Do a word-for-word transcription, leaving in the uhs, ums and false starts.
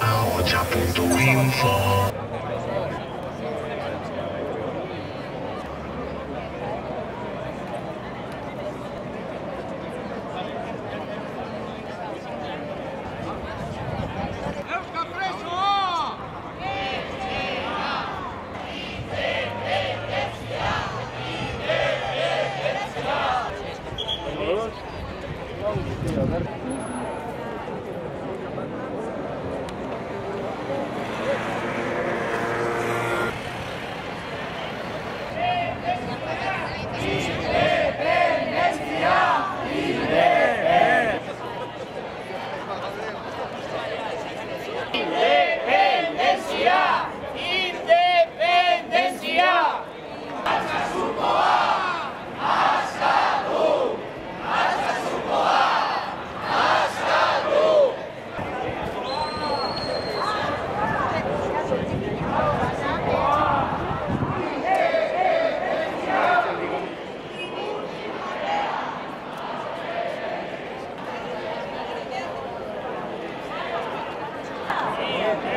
a ocha punto info. Yeah.